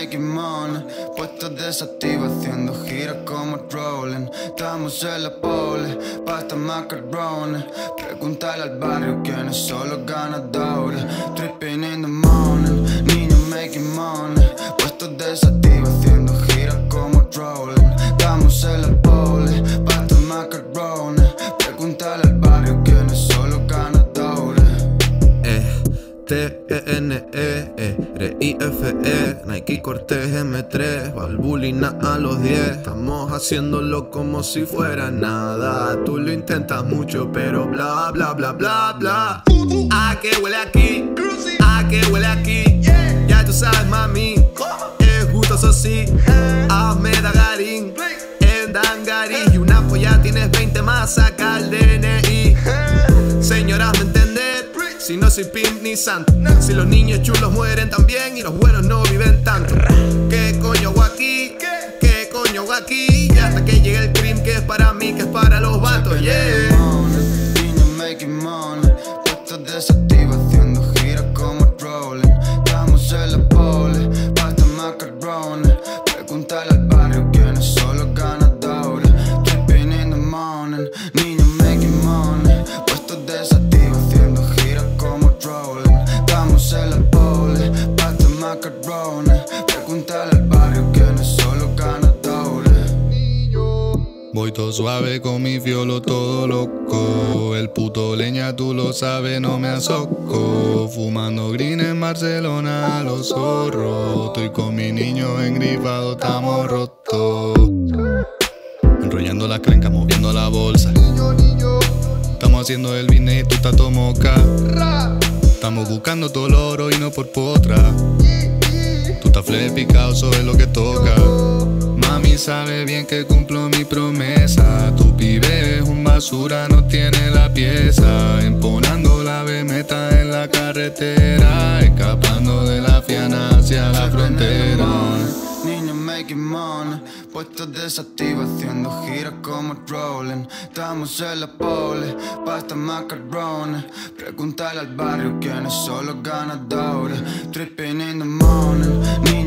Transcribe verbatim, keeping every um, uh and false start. making money. Puestos desactiva haciendo giras como rolling. Estamos en la pole, pasta macarrones. Preguntarle al barrio quién es solo ganadores. Tripping in the morning, niño making money. Puestos desactiva haciendo giras como rolling. Estamos en la pole, pasta macarrones. Preguntarle al barrio quién es solo ganadores. Eh. T E N E R I F E, Nike Cortez M tres, Valbulina a los diez. Estamos haciéndolo como si fuera nada. Tú lo intentas mucho, pero bla bla bla bla bla. Ah, que huele aquí, ah, que huele aquí. Ya tú sabes, mami, es gustoso sí. Ahmed Agarín, en Dangarí. Y una polla tienes veinte más, saca el D N I. Señoras, ¿me entendés? Si no soy pimp ni santo, no. Si los niños chulos mueren también y los buenos no viven tanto. ¿Qué coño hago aquí? ¿Qué, ¿Qué coño hago aquí? Y hasta que llegue el cream que es para mí, que es para los vatos, yeah. Niño making money, puestos desactiva haciendo giras como rolling. Estamos en la pole, pasta macarrones. Preguntarle al barrio quién es solo ganadores. Tripping in the morning, niño making money, puestos desactiva haciendo giras como rolling. Estamos en la pole, pasta macarrones. Preguntarle al barrio que no es solo ganadores. Voy todo suave con mi fiolo todo loco. El puto leña tú lo sabes, no me asoco. Fumando green en Barcelona a los zorros. Estoy con mi niño engrifado, estamos rotos. Enrollando las crencas, moviendo la bolsa. Estamos haciendo el business y tú estás todo moca. Estamos buscando todo el oro y no por potra. Tú estás fle picado, eso es lo que toca. Mami sabe bien que cumplo mi promesa. Tu pibe es un basura, no tiene la pieza. Emponando la bemeta en la carretera. Escapando de la fiana hacia la frontera. Niño making money, puestos desactiva haciendo giras como rolling. Estamos en la pole, pasta macarrones. Preguntarle al barrio quién es solo ganadores. Tripping in the morning.